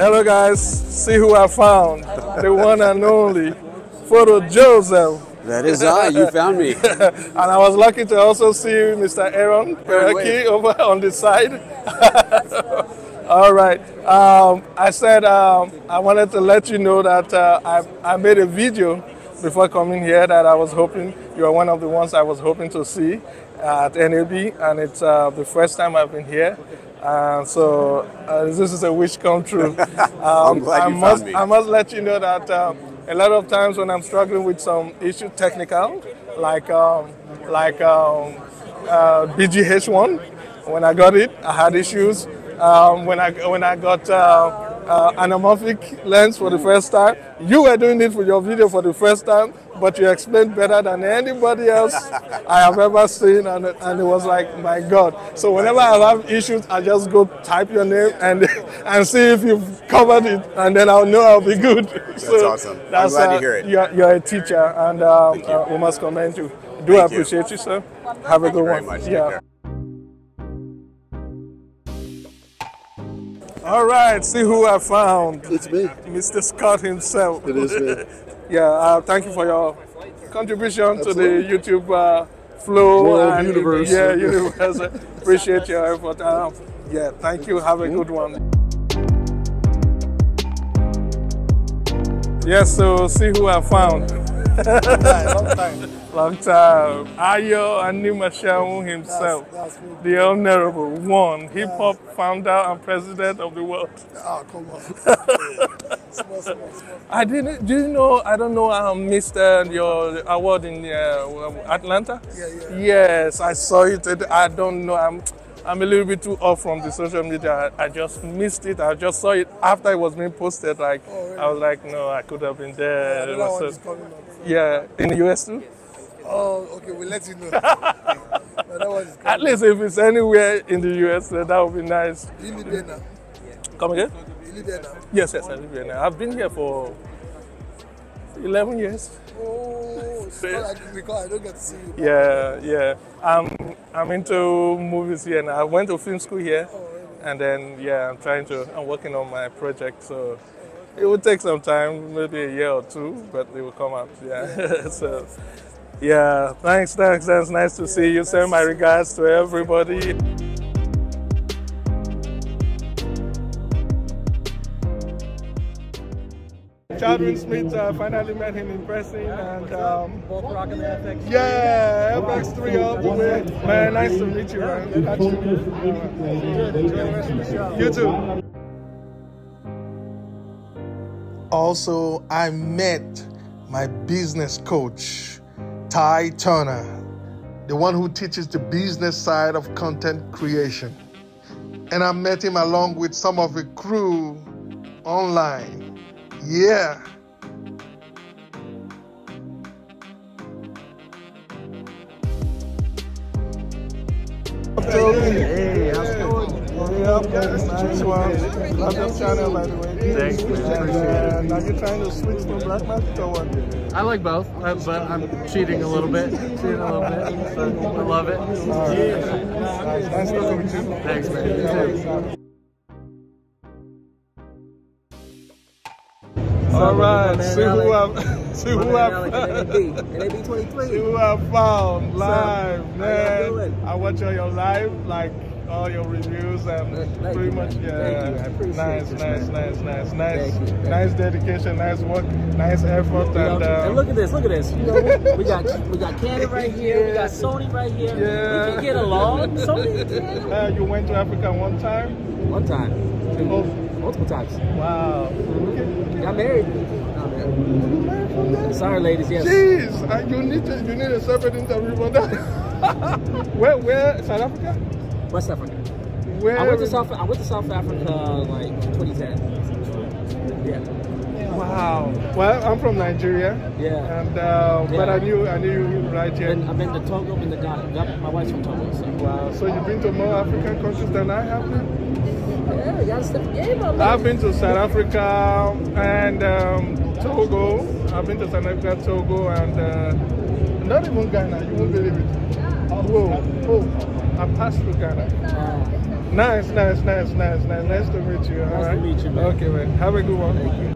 Hello guys, see who I found, the one and only, Photo Joseph. That is I, you found me. And I was lucky to also see Mr. Aaron Pereki over on the side. All right, I said I wanted to let you know that I made a video before coming here that I was hoping, you are one of the ones I was hoping to see at NAB, and it's the first time I've been here. So this is a wish come true. I'm glad you found me. I must let you know that a lot of times when I'm struggling with some issue technical, like BGH1, when I got it, I had issues. When I got Anamorphic lens for the first time, you were doing it for your video for the first time, but you explained better than anybody else I have ever seen, and it was like, my God. So whenever I have issues, I just go type your name and see if you've covered it, and then I'll know I'll be good. That's so awesome. That's, I'm glad to hear it. You're a teacher, and we must commend you. I appreciate you, sir. Have a good one. Much. Yeah. All right, see who I found. It's me. Mr. Scott himself. It is me. Yeah, thank you for your contribution to the YouTube flow and universe. Yeah, universe. Appreciate your effort. Yeah, thank you. Have a good one. Yes, yeah, so see who I found. Long time. Ayo Animashaun himself, that's the honorable one, hip-hop founder and president of the world. Oh, come on. Small. I don't know, I missed your award in Atlanta? Yeah. Yes, I saw it. I don't know. I'm a little bit too off from the social media. I just missed it. I just saw it after it was being posted. Like, oh, really? I was like, no, I could have been there. Yeah, in the US too. Oh, okay. We'll let you know. At least if it's anywhere in the US, that would be nice. You live there now? Come again? You live there now? Yes, I live there now. I've been here for 11 years. Oh, it's not like, because I don't get to see you. Yeah. I'm into movies here, and I went to film school here, and then I'm working on my project, so it will take some time, maybe a year or two, but it will come out. Yeah. So yeah, thanks. That's nice to see you. Send my regards to everybody. Chadwin Smith, finally met him in person, and FX3. Yeah, FX3 all the way. Man, nice to meet you, man. You too. Also, I met my business coach, Ty Turner, the one who teaches the business side of content creation. And I met him along with some of the crew online. Yeah. Hey, how's it going? Nice one. Love your channel, by the way. Thanks, man. Are you trying to switch to black market or what? I like both, but I'm cheating a little bit. So I love it. Nice talking to you. Thanks, man. All right, see who I found live, man. I watch all your live, like all your reviews, and pretty much, yeah. Nice dedication, nice work, nice effort, and look at this. You know, we got Canon right here, we got Sony right here. Yeah. We can get along. Sony. You went to Africa one time. Multiple times. Wow. Got married. Sorry, ladies. Yes. Jeez, you need a separate interview for that. Where? South Africa? West Africa. Where? I went to South Africa like 2010. Yeah. Wow. Well, I'm from Nigeria. Yeah. And but I knew you were right here. I've been to Togo, been to Ghana. My wife's from Togo. So. Wow. So you've been to more African countries than I have now? I've been to South Africa and Togo. I've been to South Africa, Togo, and not even Ghana. You won't believe it. Oh, I passed through Ghana. Nice. Nice to meet you. Nice to meet you, man. Okay, man. Have a good one. Thank you.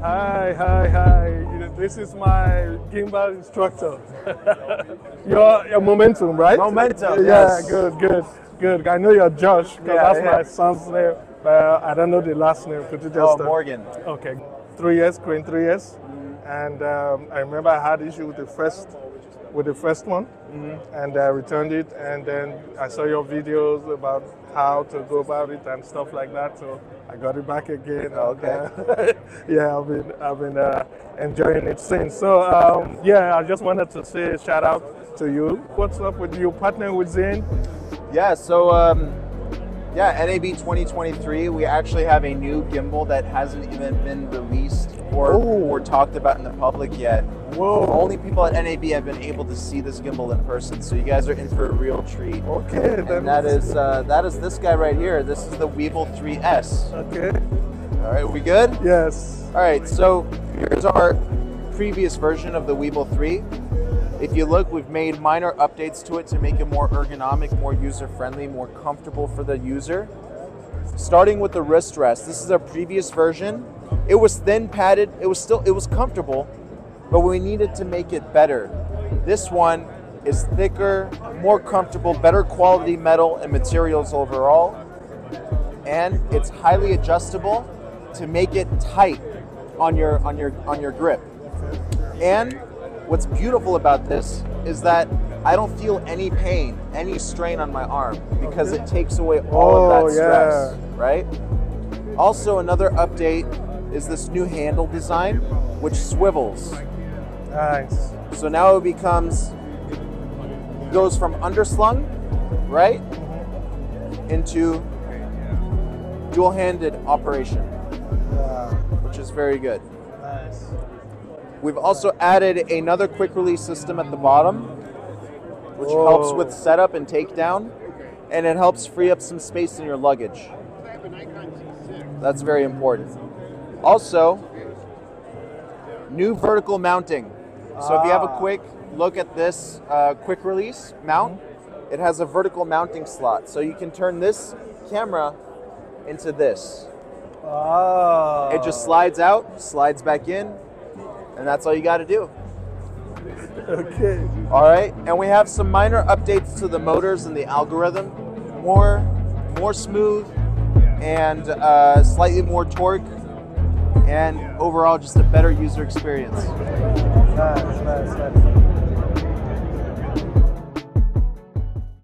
Hi. This is my gimbal instructor. your Momentum, right? Momentum. Yes. Yeah, good. I know you're Josh because that's my son's name. I don't know the last name. Could you just? Oh, Morgan. Okay. 3S, Crane 3S, and I remember I had issue with the first one, and I returned it. And then I saw your videos about how to go about it and stuff like that. So I got it back again. Okay. Yeah, I've been enjoying it since. So yeah, I just wanted to say a shout out to you. What's up with you? Partner with Zin? Yeah. So. Yeah, NAB 2023, we actually have a new gimbal that hasn't even been released or talked about in the public yet. Whoa. Only people at NAB have been able to see this gimbal in person, so you guys are in for a real treat. Okay. And that is this guy right here. This is the Weebill 3S. Okay. All right, we good? Yes. All right, so here's our previous version of the Weebill 3. If you look, we've made minor updates to it to make it more ergonomic, more user-friendly, more comfortable for the user. Starting with the wrist rest, this is our previous version. It was thin padded, it was comfortable, but we needed to make it better. This one is thicker, more comfortable, better quality metal and materials overall. And it's highly adjustable to make it tight on your grip. And what's beautiful about this is that I don't feel any pain, any strain on my arm because it takes away all of that stress, right? Also, another update is this new handle design, which swivels. Nice. So now it goes from underslung, right, into dual-handed operation, which is very good. Nice. We've also added another quick release system at the bottom, which helps with setup and takedown, and it helps free up some space in your luggage. That's very important. Also, new vertical mounting. So if you have a quick look at this quick release mount, it has a vertical mounting slot. So you can turn this camera into this. It just slides out, slides back in, and that's all you got to do. Okay. All right. And we have some minor updates to the motors and the algorithm. More smooth and slightly more torque. And overall, just a better user experience. Nice.